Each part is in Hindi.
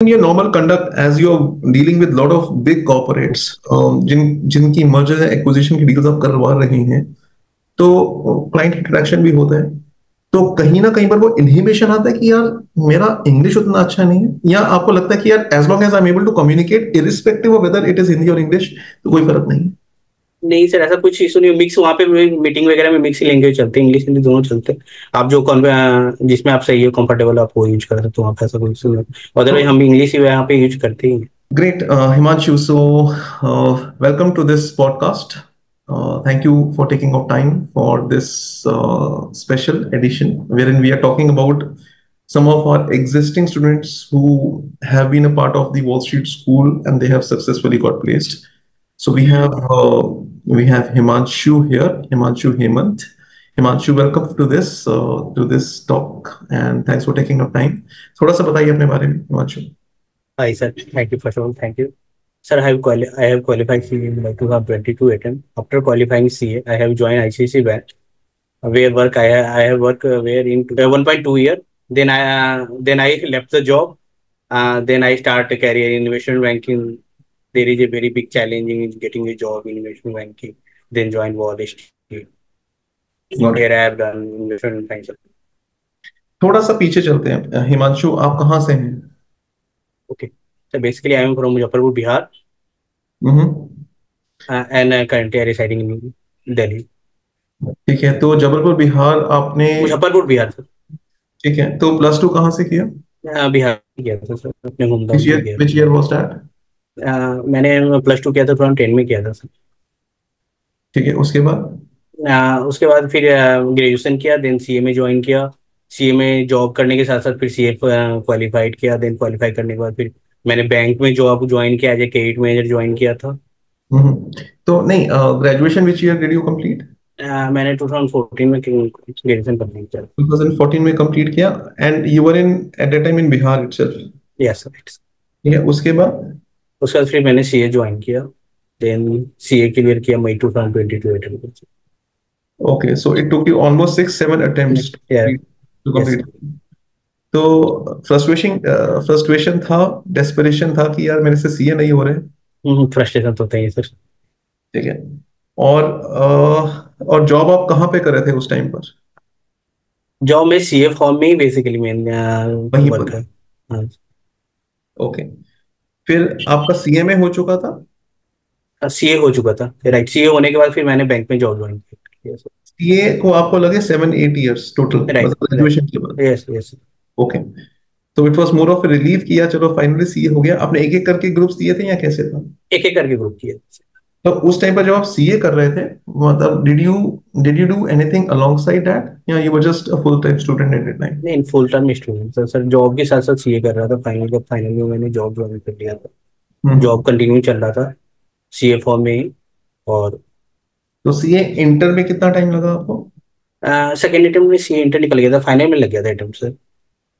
In your normal conduct, as you're dealing with lot of big corporates, जिनकी merger acquisition की डील्स आप करवा रहे हैं, तो क्लाइंट इंटरेक्शन भी होता है, तो कहीं ना कहीं पर वो इनहिबिशन आता है कि यार मेरा इंग्लिश उतना अच्छा नहीं है, या आपको लगता है कि यार as long as I am able to communicate irrespective of whether it is Hindi और इंग्लिश तो कोई फर्क नहीं है। नहीं सर, ऐसा कुछ इशू नहीं। मिक्स वहाँ पे मीटिंग वगैरह में मिक्स लैंग्वेज चलते हैं, इंग्लिश हिंदी दोनों चलते हैं। आप जो जिसमें आप सही हो कंफर्टेबल आप वो यूज कर सकते हो, वहाँ पे ऐसा कोई इशू नहीं। अदरवाइज हम इंग्लिश ही यहाँ पे यूज करते हैं। Great Himanshu, so welcome to this podcast. Thank you for taking of time for this special edition wherein we are talking about some of our existing students who have been a part of the Wall Street School and they have successfully got placed. So we have Himanshu here, Himanshu Hemant. Himanshu, welcome to this talk and thanks for taking your time. थोड़ा सा बताइए अपने बारे में Himanshu. Hi sir, thank you first of all, thank you. Sir, I have qualified CA in 2022 attempt. After qualifying CA, I have joined ICICI Bank where work I have worked where in 1.2 year. Then I left the job. Then I start a career in investment banking. There is a very big challenging in getting a job in investment banking, then join Wall Street. Here I have done investment banking. थोड़ा सा पीछे चलते हैं हिमांशु, आप कहाँ से हैं? Okay, so basically I am from Muzaffarpur, Bihar. And currently I residing in Delhi. ठीक है, तो जबलपुर बिहार आपने? मुजफ्फरपुर बिहार सर। ठीक है, तो प्लस टू कहाँ से किया? बिहार किया सर, अपने होम टाउन से। Which year was that? मैंने प्लस टू किया था, 2010 में किया था सर। ठीक है, उसके बाद फिर ग्रेजुएशन किया, देन सीएमए ज्वाइन किया। सीएमए जॉब करने के साथ साथ फिर सीएफए क्वालिफाइड किया। देन क्वालिफाई करने के बाद फिर मैंने बैंक में जॉब ज्वाइन किया, as a credit manager join किया था। तो नहीं, graduation which year did you complete? मैंने 2014 में ग्रेजुएशन कंप्लीट किया। 2014 में कंप्लीट किया and you were in at that time in Bihar itself? Yes sir. ठीक है, उसके बाद फिर मैंने सीए ज्वाइन किया, देन सीए क्लियर किया मई 2022 अटेम्प्ट में। Okay, so it took you almost 6-7 attempts to complete. तो फ्रस्ट्रेशन था, डेस्परेशन था कि यार मेरे से सीए नहीं हो रहे। फ्रस्ट्रेशन तो था ही सर। ठीक है, और जॉब आप कहाँ पे कर रहे थे उस टाइम पर? जॉब मैं सीए फॉर्म में ही बेसिकली वहीं पर था। हां ओके, फिर आपका सीएमए हो चुका था? सीए हो चुका था राइट। सीए होने के बाद फिर मैंने बैंक में जॉब ज्वाइन की। सीए को आपको लगे 7-8 इयर्स टोटल ग्रेजुएशन के बाद? Yes yes. ओके, तो it was more of relief किया, चलो फाइनली सीए हो गया। आपने एक एक करके ग्रुप्स दिए थे या कैसे था? एक एक करके ग्रुप किए। तो उस टाइम पर जब आप सीए कर रहे थे, मतलब did you do anything alongside that या you were just a full time student at that time? नहीं, full time student sir. Job के साथ साथ सीए कर रहा था। फाइनल में मैंने जॉब ज्वाइन कर लिया था। जॉब कंटिन्यू चल रहा था सीए फॉर्म में। और तो सीए इंटर में कितना टाइम लगा आपको? सेकंड अटेम्प्ट में सीए इंटर निकल गया था, फाइनल में लग गया था अटेम्प्ट सर।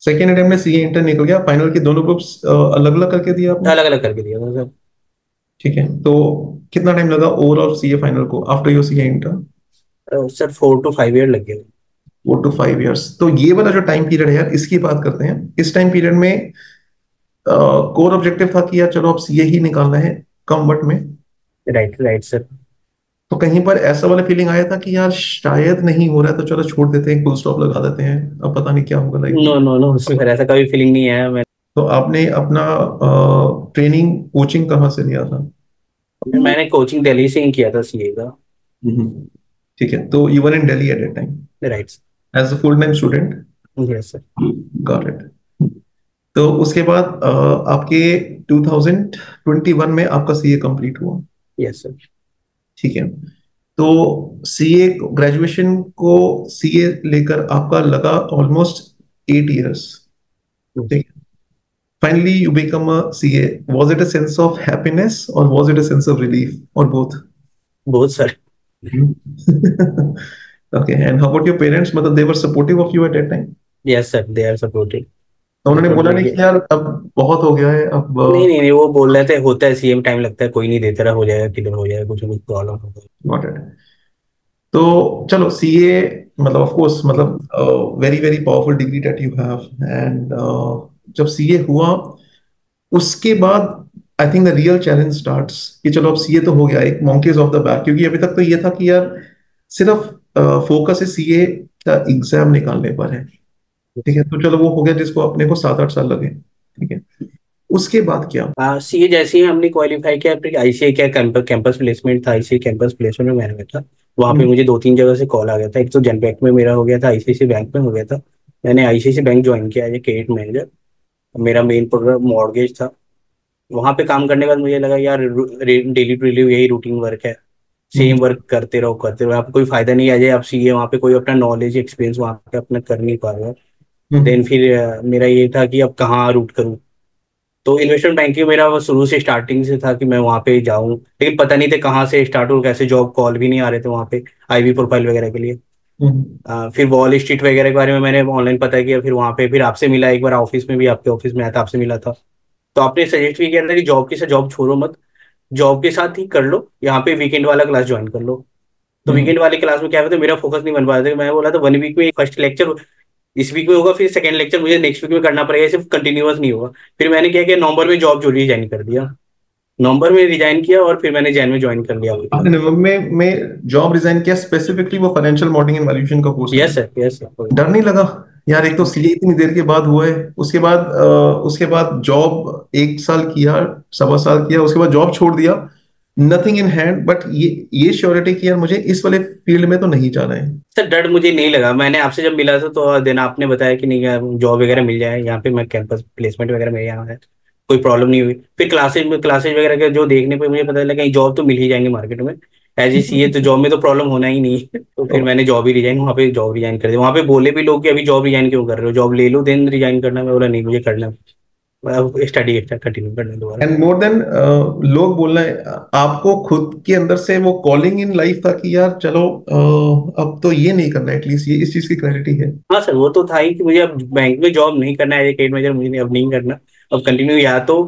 सेकंड अटेम्प्ट में सीए इंटर निकल गया, फाइनल के दोनों ग्रुप्स अलग-अलग करके दिया आपने? अलग-अलग करके दिया था सर। ठीक है, तो कितना टाइम लगा ओवरऑल सीए फाइनल को after your CA inter? Sir 4-5 year लग गए। 4-5 इयर्स। तो ये वाला जो टाइम पीरियड है यार, इसकी बात करते हैं। इस टाइम पीरियड में कोर ऑब्जेक्टिव था कि यार चलो आप सीए ही निकालना है कम वक्त में। Right sir. तो कहीं पर ऐसा वाला फीलिंग आया था कि यार शायद नहीं हो रहा है तो चलो छोड़ देते हैं, फुल स्टॉप लगा देते हैं, अब पता नहीं क्या होगा लाइफ। नो सर, ऐसा कभी फीलिंग नहीं आया। तो आपने अपना ट्रेनिंग कोचिंग कहाँ से लिया था? मैंने कोचिंग दिल्ली से ही किया था सीए का। ठीक है, तो you were in Delhi at that time? Right sir, as a full time student. Yes sir, got it. तो उसके बाद आपके 2021 में आपका सीए कंप्लीट हुआ? Yes sir. ठीक है, तो सीए ग्रेजुएशन को सीए लेकर आपका लगा ऑलमोस्ट 8 इयर्स। ठीक है, finally you become a CA. Was it a sense of happiness or was it a sense of relief or both sir? Okay, and how about your parents, matlab they were supportive of you at that time? Yes sir, they are supportive. तो उन्होंने बोला नहीं कि यार अब बहुत हो गया है अब? नहीं वो बोल रहे थे होता है सीएम टाइम लगता है, कोई नहीं देता रहा, हो जाएगा किधर हो जाएगा, कुछ प्रॉब्लम होगा। तो चलो सीए मतलब ऑफ कोर्स मतलब very very powerful degree that you have and जब सीए हुआ उसके बाद I think the real challenge starts कि चलो अब सीए तो हो गया, एक मंकी ऑफ द बैक, क्योंकि अभी तक तो ये था कि यार सिर्फ फोकस है सीए का एग्जाम निकालने पर है, ठीक है, तो चलो वो हो गया जिसको अपने को 7-8 साल लगे, ठीक है। उसके बाद क्या सीए जैसे ही हमने क्वालिफाई किया, फिर आईसीआईसीआई का कैंपस प्लेसमेंट था, आईसीआईसीआई कैंपस प्लेसमेंट में मैंने गया था, वहाँ पे मुझे 2-3 जगह से कॉल आ गया था। एक तो जन बैंक में मेरा हो गया था, आईसीआईसीआई बैंक में हो गया था, मैंने आईसीआईसीआई बैंक ज्वाइन किया एज क्रेडिट मैनेजर। मेरा मेन प्रोग्राम मॉर्गेज था, वहाँ पे काम करने के बाद मुझे लगा यार डेली टू डेली यही रूटीन वर्क है, सेम वर्क करते रहो, आपको कोई फायदा नहीं आ जाए, आप सीए वहाँ पे कोई अपना नॉलेज एक्सपीरियंस वहाँ पे अपना कर नहीं पा रहे हो। देन फिर मेरा ये था कि अब कहाँ रूट करूँ, तो इन्वेस्टमेंट बैंकिंग मेरा वो शुरू से स्टार्टिंग से था कि मैं वहाँ पे जाऊँ, लेकिन पता नहीं था कहाँ से स्टार्ट हो, कैसे जॉब कॉल भी नहीं आ रहे थे वहाँ पे आईबी प्रोफाइल वगैरह के लिए। फिर वॉल स्ट्रीट वगैरह के बारे में मैंने ऑनलाइन पता किया, फिर वहाँ पे फिर आपसे मिला, एक बार ऑफिस में भी आपके ऑफिस में आया था, आपसे मिला था, तो आपने सजेस्ट भी किया था कि जॉब छोड़ो मत, जॉब के साथ ही कर लो, यहाँ पे वीकेंड वाला क्लास ज्वाइन कर लो। तो वीकेंड वाले क्लास में क्या होता है, मेरा फोकस नहीं बन पा रहा था, मैं बोला था 1 वीक में फर्स्ट लेक्चर इस वीक में होगा, फिर सेकंड लेक्चर मुझे नेक्स्ट वीक में करना पड़ेगा, सिर्फ कंटिन्यूअस नहीं होगा। फिर मैंने क्या किया, नवंबर में जॉब जो रिजाइन कर दिया, नवंबर में रिजाइन किया और फिर मैंने जैन में ज्वाइन कर लिया। नवंबर में जॉब रिजाइन किया, स्पेसिफिकली वो फाइनेंशियल मॉडलिंग एंड वैल्यूएशन का course. Yes sir, yes sir. डर नहीं लगा यार, एक तो सीए इतनी देर के बाद हुआ है, उसके बाद जॉब 1 साल किया, 1.25 साल किया, उसके बाद जॉब छोड़ दिया, नथिंग इन हैंड, बट ये श्योरिटी कि यार मुझे इस वाले फील्ड में तो नहीं जाना है। सर डर मुझे नहीं लगा, मैंने आपसे जब मिला था तो देन आपने बताया कि नहीं जॉब वगैरह मिल जाए यहाँ पे, मैं कैंपस प्लेसमेंट वगैरह मेरे यहाँ है, कोई प्रॉब्लम नहीं हुई। फिर क्लासेज वगैरह के जो देखने पे मुझे पता लगा जॉब तो मिल ही जाएंगे मार्केट में, एज ए सीए तो जॉब में तो प्रॉब्लम होना ही नहीं है। तो फिर मैंने जॉब रिजाइन कर दी। वहाँ पे बोले भी लोग कि अभी जॉब रिजाइन क्यों कर रहे हो, जॉब ले लो देन रिजाइन करना। मैं बोला नहीं, मुझे करना, स्टडी कंटिन्यू करना दोबारा। एंड मोर देन लोग बोलना है, आपको खुद के अंदर से वो कॉलिंग इन लाइफ था कि यार चलो अब तो ये नहीं करना, एटलीस्ट ये इस चीज की क्लैरिटी है। हाँ सर, वो तो था ही कि मुझे अब बैंक में जॉब नहीं करना है, क्रेडिट मैनेजर मुझे अब नहीं करना, अब कंटिन्यू या तो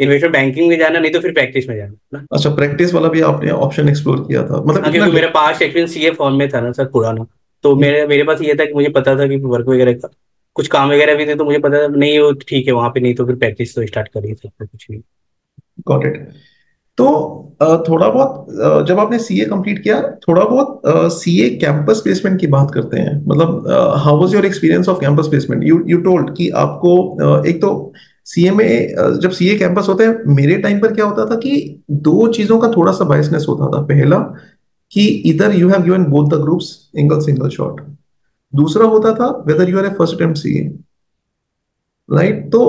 इन्वेस्टमेंट बैंकिंग में जाना, नहीं तो फिर प्रैक्टिस में जाना। अच्छा, प्रैक्टिस वाला भी आपने ऑप्शन एक्सप्लोर किया था, मतलब मेरा पास्ट एक्सपीरियंस सीए फॉर्म में था ना सर, पुराना, तो मेरे पास ये था कि मुझे पता था कि वर्क वगैरह का कुछ काम वगैरह भी थे, तो मुझे पता था नहीं वो ठीक है वहाँ पे, नहीं तो फिर प्रैक्टिस तो स्टार्ट करिए, सब कुछ नहीं। Got it. तो थोड़ा बहुत जब आपने सीए कंप्लीट किया, थोड़ा बहुत सीए कैंपस प्लेसमेंट की बात करते हैं, मतलब how was your experience of campus placement? You told कि आपको एक तो सीएमए, जब सीए कैंपस होते हैं, मेरे टाइम पर क्या होता था कि 2 चीजों का थोड़ा सा बायसनेस होता था। पहला कि इधर you have given both the groups single shot, दूसरा होता था whether you are a first attempt CA, right. तो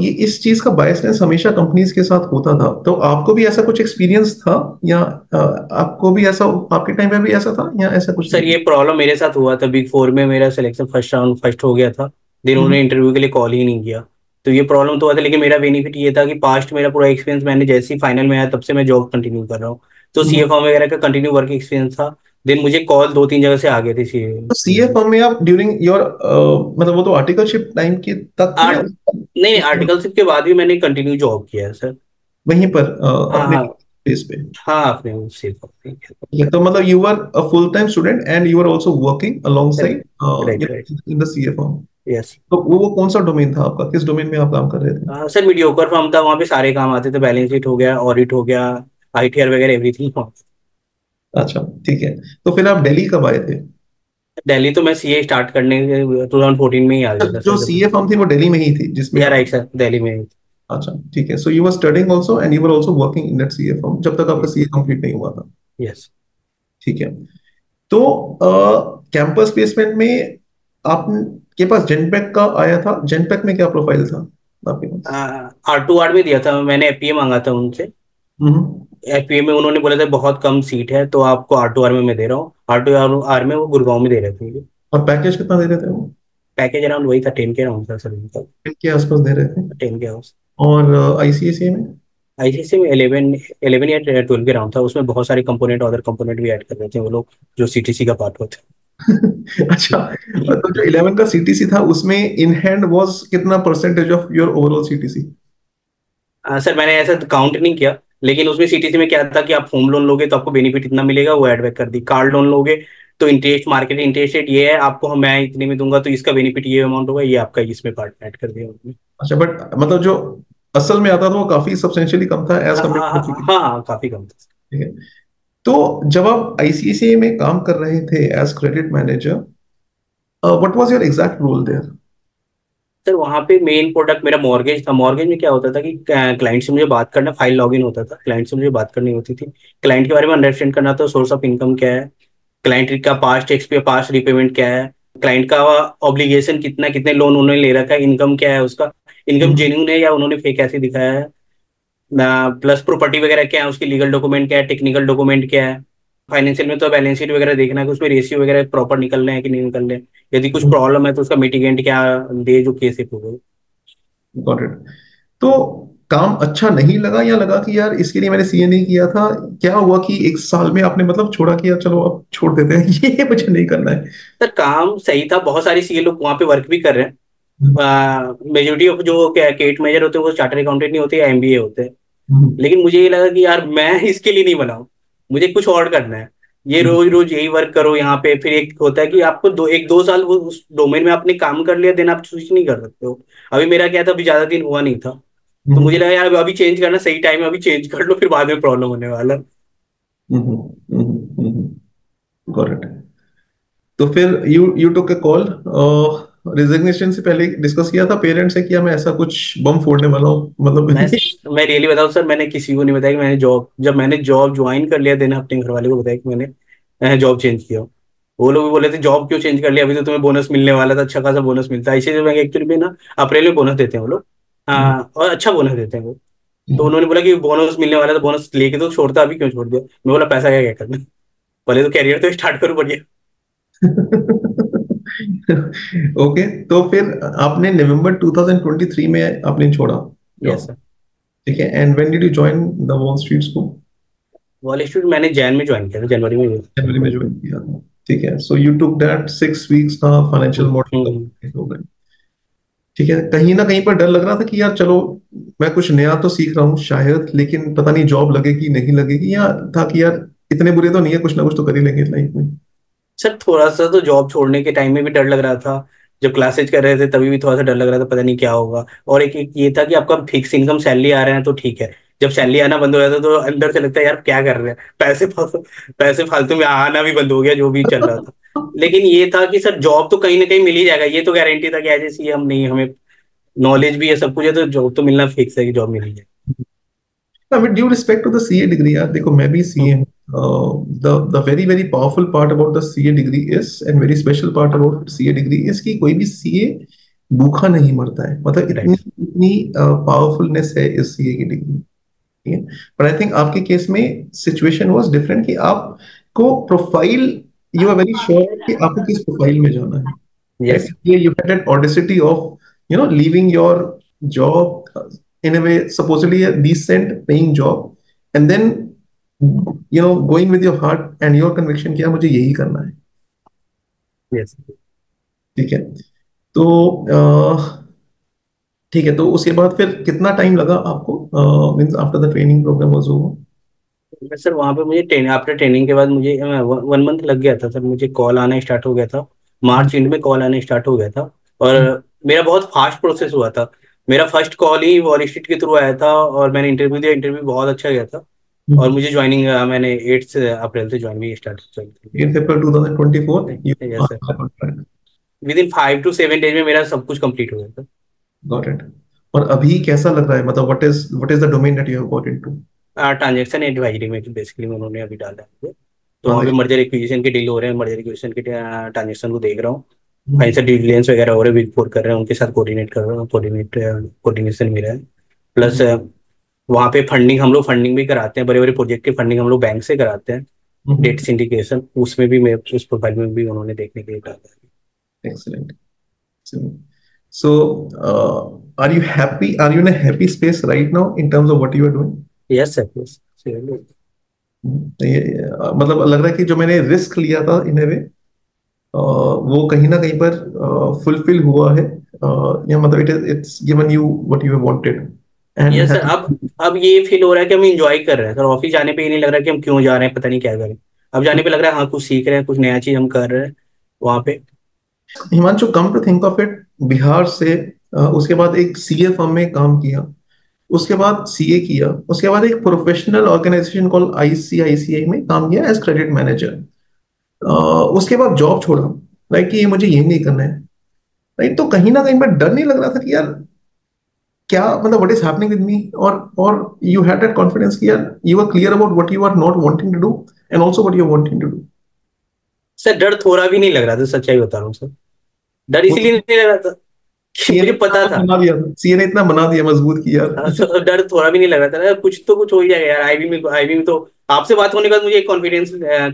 ये इस चीज का बायसनेस हमेशा कंपनीज के साथ होता था। तो आपको भी ऐसा कुछ एक्सपीरियंस था या आपको भी ऐसा, आपके टाइम में भी ऐसा था या ऐसा कुछ? सर ये प्रॉब्लम मेरे साथ हुआ था, बिग 4 में मेरा सिलेक्शन फर्स्ट राउंड फर्स्ट हो गया था, दिन उन्होंने इंटरव्यू के लिए कॉल ही नहीं किया, तो ये प्रॉब्लम तो हुआ था। लेकिन मेरा बेनिफिट ये था कि पास्ट मेरा पूरा एक्सपीरियंस मैंने जैसे ही फाइनल में आया तब से मैं जॉब कंटिन्यू कर रहा हूँ, तो सीए फॉर्म वगैरह का कंटिन्यू वर्क एक्सपीरियंस था। देन मुझे कॉल 2-3 जगह से आ गए थे सीए फॉर्म में। आप ड्यूरिंग योर मतलब वो तो आर्टिकलशिप टाइम के तक नहीं, आर्टिकलशिप के बाद भी मैंने कंटिन्यू जॉब किया है सर वहीं पर अपने प्लेस पे। हां आपने उसे तो मतलब you are a full time student and you are also working alongside in the CA firm. Yes. तो वो कौन सा डोमेन था आपका, किस डोमेन में आप काम कर रहे थे? सर मीडियोकर फॉर्म था, वहां पे सारे काम आते थे, बैलेंस शीट हो गया, ऑडिट हो गया, आईटीआर वगैरह एवरीथिंग। अच्छा ठीक है। तो फिर आप दिल्ली कब आए थे? दिल्ली तो मैं सीए स्टार्ट करने 2014 में ही आ गया था। जो सीए फॉर्म थी वो दिल्ली में ही थी जिसमें? या राइट सर, दिल्ली में ही थी। अच्छा ठीक है। So you were studying also and you were also working in that CA firm जब तक आपका सीए कंप्लीट नहीं हुआ था। यस ठीक है। तो कैंपस प्लेसमेंट में आपके पास जेनपैक का आया था, जेनपैक में क्या प्रोफाइल था आपके पास? R2R में दिया था मैंने, एफपीए मांगा था उनसे, एफपीए में उन्होंने बोला था बहुत कम सीट है तो आपको R2R में दे रहा हूँ। R2R में वो गुड़गांव में दे रहे थे। और पैकेज कितना दे रहे थे वो? पैकेज अराउंड वही था 10K राउंड था सर, 10K के आसपास दे रहे थे, 10K आउट। और आईसीआईसीआई में? आईसीआईसीआई में 11 या 12 के राउंड था, उसमें बहुत सारे कंपोनेंट अदर कंपोनेंट भी ऐड कर रहे थे वो लोग जो सीटीसी का पार्ट होता है। अच्छा, तो जो 11 का सीटीसी था उसमें इन हैंड वाज कितना percentage of your overall CTC? Sir मैंने ऐसा काउंट नहीं किया, लेकिन उसमें सीटीसी में क्या था कि आप होम लोन लोगे तो आपको बेनिफिट इतना मिलेगा, वो ऐड बैक कर दी। कार लोन लोगे तो इंटरेस्ट, मार्केट इंटरेस्ट रेट ये है, आपको मैं इतने में दूंगा तो इसका बेनिफिट ये अमाउंट होगा, ये आपका इसमें पार्ट ऐड कर दिया। अच्छा, बट मतलब जो असल में आता था वो काफी सब्सटेंशियली कम था एज कम्पेयर, काफी कम था। ठीक है, तो जब आप आईसीआईसीआई में काम कर रहे थे as credit manager, what was your exact role there? Sir वहाँ पे मेन प्रोडक्ट मेरा मॉर्गेज था। मॉर्गेज में क्या होता था कि क्लाइंट से मुझे बात करना, फाइल लॉगिन होता था, क्लाइंट से मुझे बात करनी होती थी, क्लाइंट के बारे में अंडरस्टैंड करना था, सोर्स ऑफ इनकम क्या है, क्लाइंट का पास्ट एक्सपीरियंस, पास्ट रिपेमेंट क्या है, क्लाइंट का ऑब्लिगेशन कितना, कितने लोन उन्होंने ले रखा है, इनकम क्या है, उसका इनकम जेन्युइन है या उन्होंने फेक ऐसे दिखाया है, प्लस प्रॉपर्टी वगैरह क्या है, उसकी लीगल डॉक्यूमेंट क्या है, टेक्निकल डॉक्यूमेंट क्या है। फाइनेंशियल में तो बैलेंस शीट वगैरह देखना है कि उसमें रेशियो वगैरह प्रॉपर निकल रहे हैं कि नहीं निकल रहे, यदि कुछ प्रॉब्लम है तो उसका मिटिगेंट क्या दे जो केस हो गए। Got it. तो काम अच्छा नहीं लगा या लगा कि यार इसके लिए मैंने सीए नहीं किया था, क्या हुआ कि एक साल में आपने मतलब छोड़ा कि यार चलो अब छोड़ देते हैं, ये मुझे नहीं करना है? सर काम सही था, बहुत सारे सीए लोग वहाँ पे वर्क भी कर रहे हैं, मेजोरिटी ऑफ जो कैट मेजर होते हैं वो चार्टर्ड अकाउंटेंट नहीं होते, एमबीए होते हैं, लेकिन मुझे ये लगा कि यार मैं इसके लिए नहीं बनाऊँ, मुझे कुछ और करना है, ये रोज रोज यही वर्क करो यहाँ पे। फिर एक होता है कि आपको एक दो साल वो उस डोमेन में आपने काम कर लिया, देन आप स्विच नहीं कर सकते हो। अभी मेरा क्या था, अभी ज्यादा दिन हुआ नहीं था, तो मुझे लगा यार अभी चेंज करना सही टाइम है, अभी चेंज कर लो, फिर बाद में प्रॉब्लम होने वाला। Got it. तो फिर you took a call, resignation से पहले डिस्कस किया था पेरेंट्स से किया मैं ऐसा कुछ बम फोड़ने वाला हूँ, मतलब मैं रियली बताऊँ सर, मैंने किसी को नहीं बताया कि मैंने जब मैंने जॉब ज्वाइन कर लिया, देन अपने घर वाले को बताया कि मैंने जॉब चेंज किया। वो लोग भी बोले थे जॉब क्यों चेंज कर लिया, अभी तो तुम्हें बोनस मिलने वाला था, अच्छा खासा बोनस मिलता है, इसीलिए एक्चुअली में ना अप्रैल में बोनस देते हैं वो लोग, और अच्छा बोनस देते हैं वो, तो उन्होंने बोला कि बोनस मिलने वाला था, बोनस लेके तो छोड़ता, अभी क्यों छोड़ दिया। मैं बोला पैसा क्या करना, पहले तो कैरियर तो स्टार्ट करो बढ़िया। ओके, तो फिर आपने नवंबर 2023 में आपने छोड़ा? Yes sir. ठीक है, and when did you join the Wall Street school? Wall Street मैंने जनवरी में ज्वाइन किया। ठीक है, so you took that 6 weeks का फाइनेंशियल मॉडल। ठीक है, कहीं ना कहीं पर डर लग रहा था कि यार चलो मैं कुछ नया तो सीख रहा हूँ शायद, लेकिन पता नहीं जॉब लगेगी नहीं लगेगी, या था कि यार इतने बुरे तो नहीं है, कुछ ना कुछ तो कर ही लेंगे लाइफ में? सर थोड़ा सा तो जॉब छोड़ने के टाइम में भी डर लग रहा था, जब क्लासेज कर रहे थे तभी भी थोड़ा सा डर लग रहा था, पता नहीं क्या होगा। और एक ये था कि आपका फिक्स इनकम सैलरी आ रहा है तो ठीक है, जब सैलरी आना बंद हो जाता तो अंदर से लगता है यार क्या कर रहे हैं, पैसे फालतू में आना भी बंद हो गया, जो भी चल रहा था। लेकिन ये था कि सर जॉब तो कहीं ना कहीं मिल ही जाएगा, ये तो गारंटी था कि एज ए सी हम नहीं, हमें नॉलेज भी है, सब कुछ है, तो जॉब तो मिलना फिक्स है कि जॉब मिल ही जाएगी। With due respect to the CA degree, यार देखो मैं भी सीए हूं। The very very powerful part about the CA degree is, and very special part about CA degree is, कि कोई भी CA भूखा नहीं मरता है, मतलब इतनी पावरफुलनेस है इस CA की डिग्री। ठीक है, बट आई थिंक आपके केस में सिचुएशन वाज डिफरेंट कि आपको profile, you are very sure कि आपको किस प्रोफाइल में जाना है। Yes, you had an audacity of leaving your job in a way supposedly a decent paying job, and then going with your heart and your conviction कि यार मुझे यही करना है। Yes. ठीक है, तो उसके बाद फिर कितना टाइम लगा आपको, means after the training programme was over? Sir वहाँ पे मुझे आफ्टर ट्रेनिंग के बाद मुझे 1 मंथ लग गया था सर, मुझे कॉल आना स्टार्ट हो गया था, मार्च एंड में कॉल आना स्टार्ट हो गया था, और मेरा बहुत फास्ट प्रोसेस हुआ था। मेरा फर्स्ट कॉल ही वॉल स्ट्रीट के थ्रू आया था, और मैंने इंटरव्यू दिया, इंटरव्यू बहुत अच्छा गया था, और मुझे ज्वाइनिंग मैंने 8 अप्रैल से ज्वाइन भी स्टार्ट की, 8 April 2024। Within 5 to 7 days में मेरा सब कुछ कंप्लीट हो गया था। Got it. और अभी कैसा लग रहा है, मतलब what is the domain that you have got into? Transaction advisory में बेसिकली उन्होंने अभी डाला है, तो वहां पे मर्जर एक्विजिशन के डील हो रहे हैं, मर्जर एक्विजिशन के ट्रांजैक्शन को देख रहा हूं, फाइनेंशियल ड्यू डिलिजेंस वगैरह हो रहे हैं, बिग फोर कर रहे हैं, उनके साथ कोऑर्डिनेट कर रहा हूं, कोऑर्डिनेशन मिला है। प्लस वहाँ पे फंडिंग, हम लोग फंडिंग भी कराते हैं, बड़े बड़े प्रोजेक्ट की फंडिंग हम लोग बैंक से कराते हैं, डेट सिंडिकेशन, उसमें भी उस प्रोफाइल में भी उन्होंने देखने के लिए डाला है। Excellent. So are you happy, are you in a happy space right now in terms of what you are doing? Yes sir, yes. मतलब लग रहा है कि जो मैंने रिस्क लिया था इन अ वे, वो कहीं ना कहीं पर फुलफिल हुआ है, या मतलब it's given you what you have wanted. Yes sir, अब ये फील हो रहा है कि हम एंजॉय कर रहे हैं सर। ऑफिस जाने पे ये नहीं लग रहा कि हम क्यों जा रहे हैं, पता नहीं क्या कर रहे हैं। अब जाने पे लग रहा है हाँ कुछ सीख रहे हैं, कुछ नया चीज हम कर रहे हैं वहाँ पे। Himanshu, come to think of it, Bihar से उसके बाद एक सीए फर्म में काम किया, उसके बाद सीए किया, उसके बाद एक प्रोफेशनल ऑर्गेनाइजेशन कॉल आईसीआईसीआई में काम किया एज क्रेडिट मैनेजर। उसके बाद जॉब छोड़ा, राइट, कि ये मुझे ये नहीं करना है, राइट। तो कहीं ना कहीं पर डर नहीं लग रहा था कि यार क्या मतलब what is happening with me, और यू हैड दैट कॉन्फिडेंस कि यार you are clear about what you are not wanting to do and also what you are wanting to do. Sir डर थोड़ा भी नहीं लग रहा था, सच्चाई बता रहा हूँ सर, डर इसीलिए नहीं लग रहा था, मुझे पता था, सीए ने इतना बना दिया, मजबूत किया, डर थोड़ा भी नहीं लग रहा था ना, कुछ तो कुछ हो ही जाएगा यार। आईबी में तो आपसे बात होने के बाद मुझे एक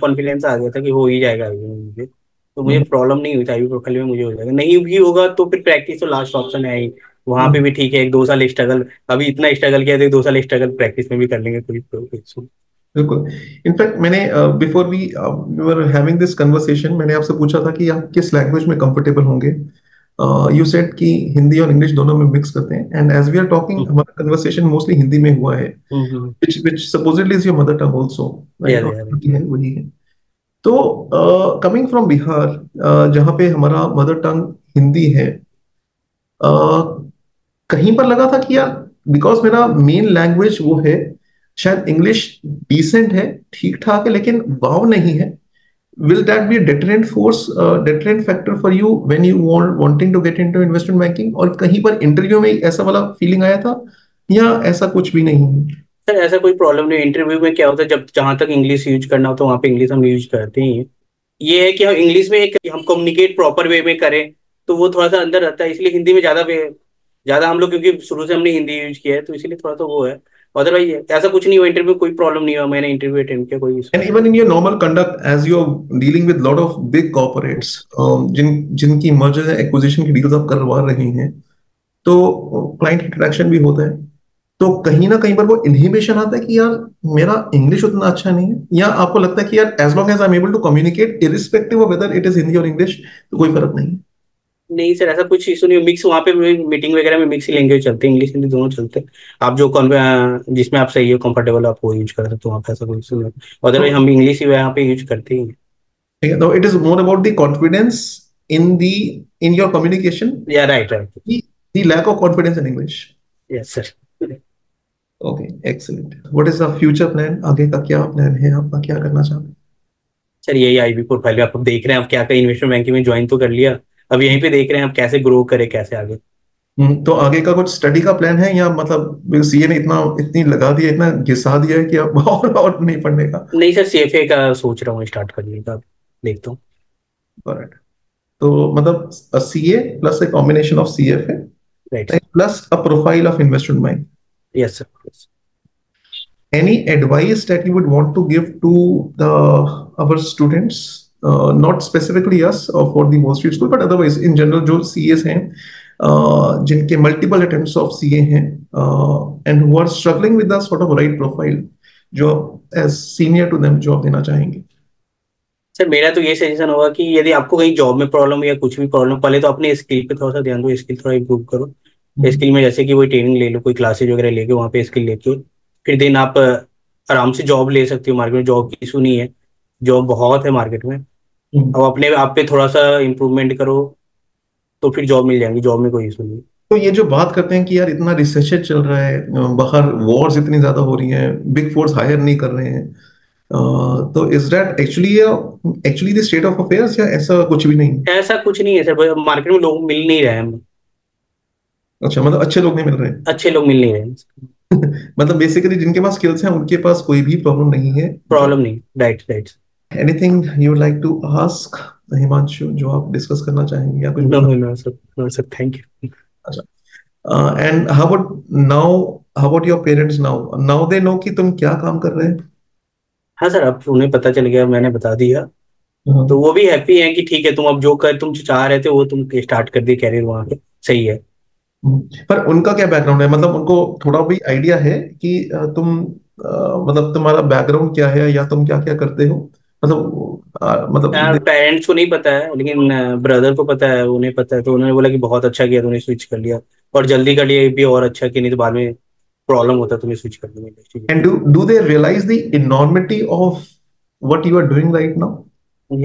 कॉन्फिडेंस आ गया था कि हो ही जाएगा आईबी में, मुझे तो मुझे प्रॉब्लम नहीं हुई था। आईबी प्रोफाइल में मुझे हो जाएगा, नहीं भी होगा तो फिर प्रैक्टिस तो लास्ट ऑप्शन है ही, वहां पे भी ठीक है, एक दो साल स्ट्रगल, अभी इतना स्ट्रगल किया तो 2 साल स्ट्रगल प्रैक्टिस में भी कर लेंगे कोई। बिल्कुल, इनफैक्ट मैंने before we were having this conversation मैंने आपसे पूछा था कि आप किस लैंग्वेज में कंफर्टेबल होंगे, यू सेड कि हिंदी और इंग्लिश दोनों में मिक्स करते हैं, and as we are talking हमारा कन्वर्सेशन मोस्टली हिंदी में हुआ है, which supposedly is your mother tongue also, वही है। तो कमिंग फ्रॉम बिहार, जहाँ पे हमारा मदर टंग हिंदी है, कहीं पर लगा था कि यार बिकॉज मेरा मेन लैंग्वेज वो है, शायद इंग्लिश डिसेंट है, ठीक ठाक है, लेकिन वाव नहीं है, will that be deterrent factor for you when you wanting to get into investment banking, और कहीं पर इंटरव्यू में ऐसा वाला फीलिंग आया था या ऐसा कुछ भी नहीं है? सर ऐसा कोई प्रॉब्लम नहीं, इंटरव्यू में क्या होता है, जब जहां तक इंग्लिश यूज करना होता है वहां पे इंग्लिश हम यूज करते हैं। ये है कि हम इंग्लिश में हम कम्युनिकेट प्रॉपर वे में करें तो वो थोड़ा सा अंदर रहता है, इसलिए हिंदी में ज्यादा हम लोग, क्योंकि शुरू से हमने हिंदी यूज किया है तो इसलिए थोड़ा सा वो है, अदरवाइज ऐसा कुछ नहीं हुआ, इंटरव्यू कोई प्रॉब्लम नहीं हुआ, मैंने इंटरव्यू अटेंड किया कोई। And even in your normal conduct as you are dealing with lot of big corporates, जिनकी मर्जर एक्विजिशन की डील्स आप करवा रहे हैं, तो क्लाइंट इंटरेक्शन भी होता है, तो कहीं ना कहीं पर वो इनहिबिशन आता है कि यार मेरा इंग्लिश उतना अच्छा नहीं है, या आपको लगता है कि यार as long as I am able to communicate irrespective of whether it is Hindi और इंग्लिश तो कोई फर्क नहीं है। नहीं सर ऐसा कुछ इशू नहीं, मिक्स वहाँ पे मीटिंग वगैरह में मिक्स लैंग्वेज चलते हैं, इंग्लिश हिंदी दोनों चलते हैं, आप जो जिसमें आप सही हो कंफर्टेबल आप वो यूज कर सकते हो, वहाँ पे ऐसा कोई इशू नहीं, अदरवाइज हम इंग्लिश ही यहाँ पे यूज करते हैं। ठीक है, तो it is more about the confidence in your communication. या right right, the lack of confidence in English. Yes sir, okay excellent. What is the future plan, आगे का क्या प्लान है आपका, क्या करना चाहते हैं? सर यही आईबी प्रोफाइल आप देख रहे हैं, आप क्या क्या इन्वेस्टमेंट बैंकिंग में ज्वाइन तो कर लिया, अब यहीं पे देख रहे हैं आप कैसे ग्रो करें, कैसे आगे। तो आगे का कुछ स्टडी का प्लान है या मतलब सीए ने इतनी लगा दिया, इतना घिसा दिया है कि अब और नहीं पढ़ने का? नहीं सर, सीएफए का सोच रहा हूँ स्टार्ट करने का, देखता हूँ। ऑलराइट, तो मतलब CA plus a combination of CFA plus a profile of investment bank. Yes sir, any advice that you would want to give to the our students, not specifically us or for the Wall Street School, but otherwise in general जो CAs हैं, जिनके multiple attempts of CA हैं, and who are struggling with the sort of right profile, जो as senior to them job देना चाहेंगे? सर मेरा तो ये सजेशन होगा कि यदि आपको कहीं जॉब में प्रॉब्लम या कुछ भी प्रॉब्लम, पहले तो अपने स्किल पे थोड़ा सा ध्यान दो, स्किल थोड़ा इम्प्रूव करो। स्किल में जैसे कि कोई ट्रेनिंग ले लो, कोई क्लासेज वगैरह लेके वहाँ पे स्किल लेके फिर देन आप आराम से जॉब ले सकते हो। मार्केट में जॉब की इशू नहीं है, जॉब बहुत है मार्केट में। अब अपने आप पे थोड़ा सा इम्प्रूवमेंट करो तो फिर जॉब मिल जाएगी, जॉब में कोई इशू नहीं। तो ये जो बात करते हैं कि यार इतना रिसेशन चल रहा है, बाहर वॉर्स इतनी ज्यादा हो रही हैं, बिग फोर्स हायर नहीं कर रहे हैं, तो is that actually the state of affairs या ऐसा कुछ भी नहीं? ऐसा कुछ नहीं है सर, मार्केट में लोग मिल नहीं रहे हैं। अच्छा, मतलब अच्छे लोग नहीं मिल रहे हैं? अच्छे लोग मिल नहीं रहे हैं मतलब बेसिकली जिनके पास स्किल्स हैं उनके पास कोई भी प्रॉब्लम नहीं है। प्रॉब्लम नहीं, right right. Anything you like to ask Himanshu, जो आप डिस्कस करना चाहेंगे या कुछ? No sir, thank you. अच्छा, and how about your parents now? Now they know कि तुम क्या काम कर रहे हैं? हाँ सर, अब उन्हें पता चल गया, मैंने बता दिया, तो वो भी हैप्पी हैं कि ठीक है तुम अब तुम जो चाह रहे थे वो तुम स्टार्ट कर दिए कैरियर, वहाँ पे सही है। पर उनका क्या बैकग्राउंड है, मतलब उनको थोड़ा भी आइडिया है कि मतलब तुम्हारा बैकग्राउंड क्या है या तुम क्या क्या करते हो? मतलब पेरेंट्स को नहीं पता है लेकिन ब्रदर को पता है, उन्हें पता है, तो उन्होंने बोला कि बहुत अच्छा किया तुमने स्विच कर लिया, और जल्दी कर लिया भी, और अच्छा कि नहीं तो बाद में प्रॉब्लम होता है तुम्हें स्विच करने में। And do they realise the enormity of what you are doing right now?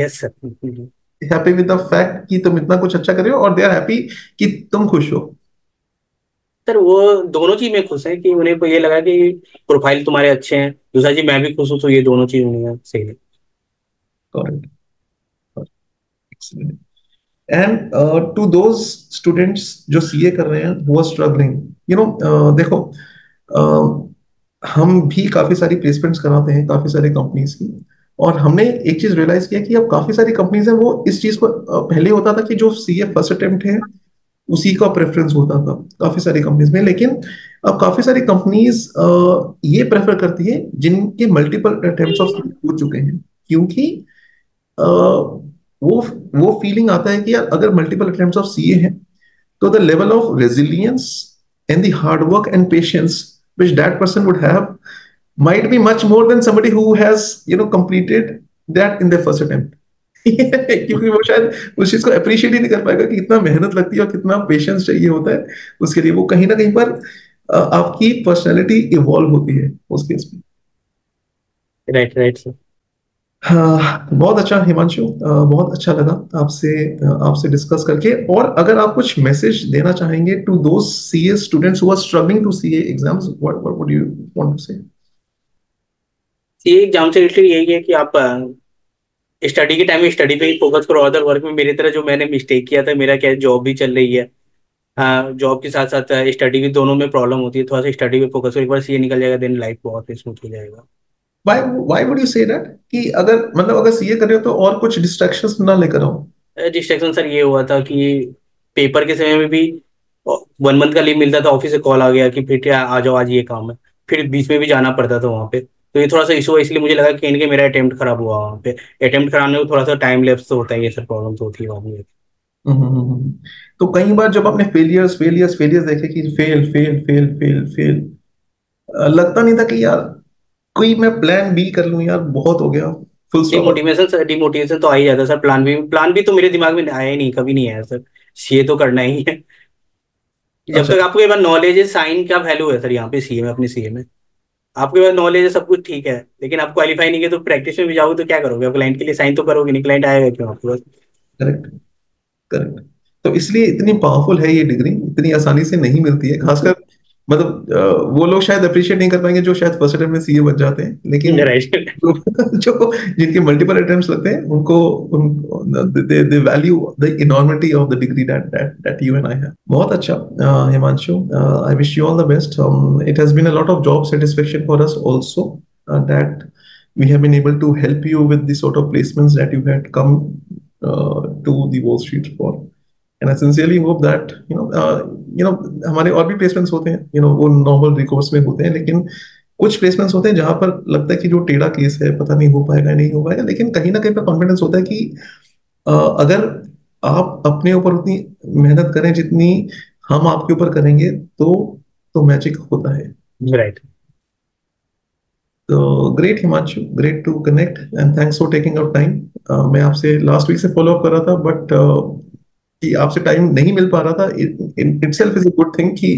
Yes sir, happy with the fact कि तुम इतना कुछ अच्छा कर रहे हो और दे आर हैप्पी कि तुम खुश हो? सर वो दोनों चीज में खुश है कि उन्हें को ये लगा कि प्रोफाइल तुम्हारे अच्छे हैं, दूसरा जी मैं भी खुश हूँ, तो ये दोनों चीज उन्हें सही है। Excellent. And to those students जो CA कर रहे हैं who are struggling, you know, देखो हम भी काफी सारी प्लेसमेंट्स कराते हैं काफी सारी कंपनीज की, और हमने एक चीज रियलाइज किया कि अब काफी सारी कंपनीज हैं वो इस चीज को पहले होता था कि जो CA फर्स्ट अटेम्प्ट है उसी का प्रेफरेंस होता था काफी सारी कंपनीज में, लेकिन अब काफी सारी कंपनीज ये प्रेफर करती है जिनके मल्टीपल अटेम्प्ट्स हो चुके हैं, क्योंकि वो फीलिंग आता है कि यार अगर मल्टीपल अटेम्प्ट्स ऑफ सीए हैं तो the level of resilience and the hard work and patience which that person would have might be much more than somebody who has you know completed that in the first attempt. क्योंकि वो शायद उस चीज को अप्रिशिएट ही नहीं कर पाएगा कि कितना मेहनत लगती है और कितना पेशेंस चाहिए होता है उसके लिए। वो कहीं ना कहीं पर आपकी पर्सनैलिटी इवॉल्व होती है उस केस में। राइट राइट सर, बहुत अच्छा हिमांशु, बहुत अच्छा लगा आपसे डिस्कस करके। और अगर आप कुछ मैसेज देना चाहेंगे to those CA students who are struggling to CA exams, what would you want to say? CA exam से रिलेटेड यही है कि आप स्टडी के टाइम में स्टडी पे ही फोकस करो, अदर वर्क में मेरी तरह जो मैंने मिस्टेक किया था, मेरा क्या जॉब भी चल रही है, हाँ जॉब के साथ साथ स्टडी भी, दोनों में प्रॉब्लम होती है, थोड़ा सा स्टडी पे फोकस करो, एक बार सीए निकल जाएगा देन लाइफ बहुत स्मूथ हो जाएगा। Why would you say that? कि अगर सीए कर रहे हो तो और कुछ डिस्ट्रैक्शंस ना लेकर आओ। डिस्ट्रैक्शन सर ये हुआ था कि पेपर के समय में भी 1 मंथ का लीव मिलता था, ऑफिस से कॉल आ गया कि फिर आ जाओ आज ये काम है, फिर बीच में भी जाना पड़ता था वहाँ पे, तो ये थोड़ा सा इशू है। इसलिए मुझे लगा कि इनके मेरा अटेम्प्ट खराब हुआ, वहाँ पे अटेम्प्ट कराने में थोड़ा सा टाइम लैप्स होता है, ये सर प्रॉब्लम होती है बाद में। तो कई बार जब आपने फेलियर्स देखे कि फेल, लगता नहीं था कि यार कोई मैं प्लान बी कर लूं, यार बहुत हो गया। डिमोटिवेशन तो आ ही जाता सर, प्लान बी तो मेरे दिमाग में आया ही नहीं, कभी नहीं आया सर, सीए तो करना ही है। जब तक आपको एक बार नॉलेज है साइन क्या वैल्यू है सर, यहाँ पे सीए में अपने सीए में आपके पास नॉलेज है, सब कुछ ठीक है, लेकिन आप क्वालिफाई नहीं किए तो प्रैक्टिस में भी जाओगे तो क्या करोगे? आप क्लाइंट के लिए साइन तो करोगे नहीं, क्लाइंट आएगा क्यों आपके पास? करेक्ट। तो इसलिए इतनी पावरफुल है ये डिग्री, इतनी आसानी से नहीं मिलती है, खासकर मतलब वो लोग शायद अप्रिशिएट नहीं कर पाएंगे जो शायद फर्स्ट अटेम्प्ट में सीए बन जाते हैं, लेकिन जो जिनके मल्टीपल अटेम्प्ट्स लगते हैं उनको they value the enormity of the degree that you and I have. बहुत अच्छा Himanshu, I wish you all the best. It has been a lot of job satisfaction for us also that we have been able to help you with the sort of placements that you had come to the Wall Street for. And I sincerely hope that हमारे और भी प्लेसमेंट्स होते हैं, वो नॉर्मल रिकोर्स में होते हैं, लेकिन कुछ प्लेसमेंट्स होते हैं जहां पर लगता है कि जो टेढ़ा केस है पता नहीं हो पाएगा नहीं हो पाएगा, लेकिन कहीं ना कहीं पर कॉन्फिडेंस होता है कि अगर आप अपने ऊपर उतनी मेहनत करें जितनी हम आपके ऊपर करेंगे तो मैजिक होता है। राइट। तो great Himanshu, great to connect and thanks for taking out time. मैं आपसे लास्ट वीक से फॉलोअप कर रहा था बट कि आपसे टाइम नहीं मिल पा रहा था। Itself is a good thing कि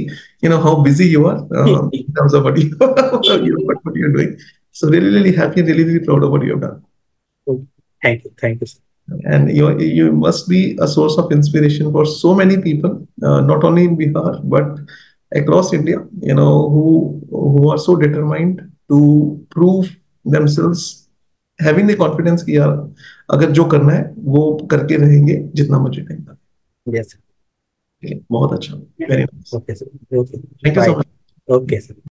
how busy you are in terms of what you are doing, so really really happy, really really proud of what you have done. Thank you sir, and you must be a source of inspiration for so many people, not only in Bihar but across India, who are so determined to prove themselves, having the confidence कि यार अगर जो करना है वो करके रहेंगे जितना मुझे टाइम था। Yes. Okay, बहुत अच्छा, very nice. Okay, sir. Okay. Thank you so much. Okay, sir.